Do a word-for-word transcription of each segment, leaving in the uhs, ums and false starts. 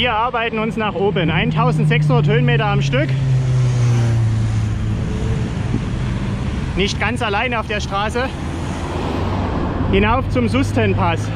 wir arbeiten uns nach oben. eintausendsechshundert Höhenmeter am Stück. Nicht ganz alleine auf der Straße. Hinauf zum Sustenpass.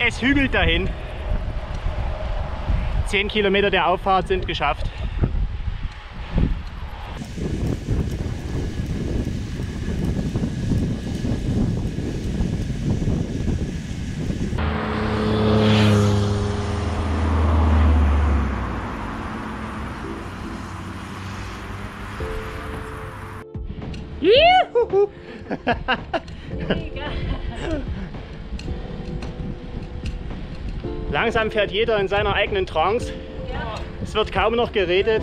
Es hügelt dahin. Zehn Kilometer der Auffahrt sind geschafft. Juhu! Mega. Langsam fährt jeder in seiner eigenen Trance. Ja. Es wird kaum noch geredet,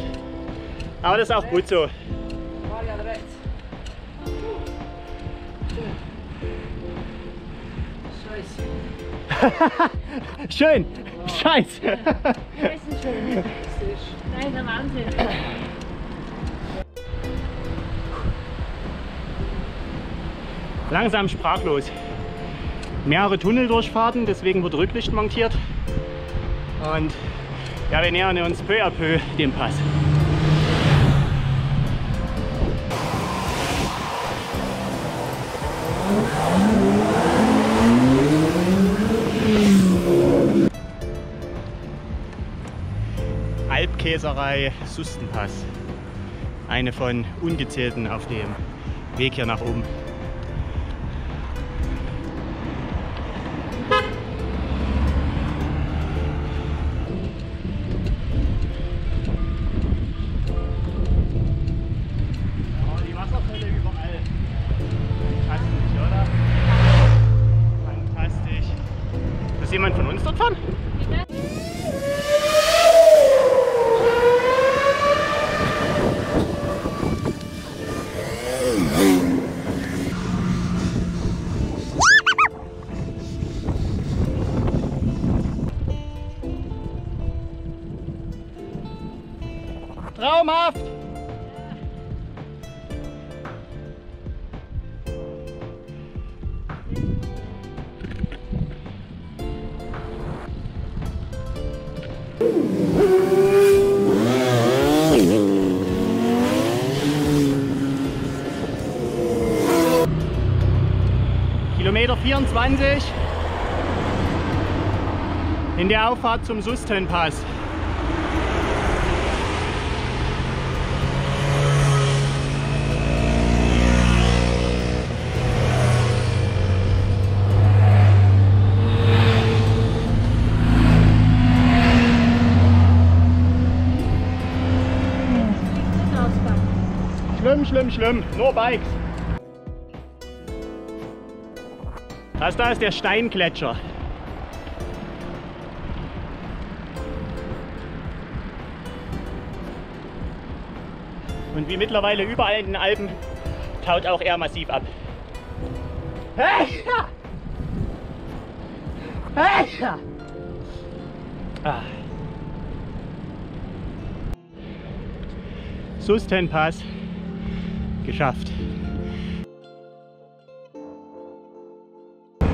aber das ist auch gut so. Schön! Wow. Scheiße! Ja. Das ist schön. Nein, der Wahnsinn. Langsam sprachlos. Mehrere Tunneldurchfahrten, deswegen wird Rücklicht montiert. Und ja, wir nähern uns peu à peu dem Pass. Alpkäserei Sustenpass. Eine von ungezählten auf dem Weg hier nach oben. Jemand von uns dort fahren? Traumhaft! Kilometer vierundzwanzig in der Auffahrt zum Sustenpass. Schlimm, schlimm, schlimm. Nur Bikes. Das da ist der Steingletscher. Und wie mittlerweile überall in den Alpen taut auch er massiv ab. Hey! Hey! Ah. Sustenpass. Geschafft.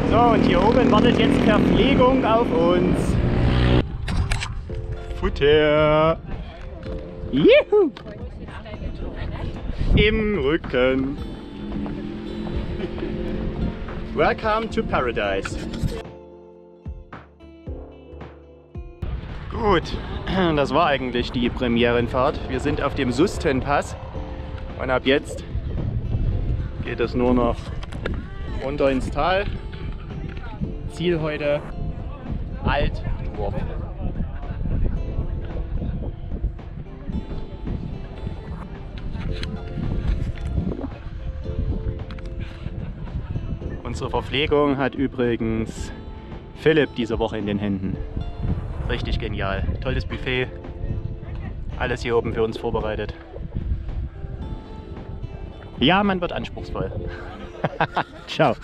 So, und hier oben wartet jetzt Verpflegung auf uns. Futter. Juhu. Im Rücken. Welcome to Paradise. Gut, das war eigentlich die Premierenfahrt. Wir sind auf dem Sustenpass. Und ab jetzt geht es nur noch runter ins Tal. Ziel heute Altdorf. Unsere Verpflegung hat übrigens Philipp diese Woche in den Händen. Richtig genial. Tolles Buffet. alles hier oben für uns vorbereitet. Ja, man wird anspruchsvoll. Ciao.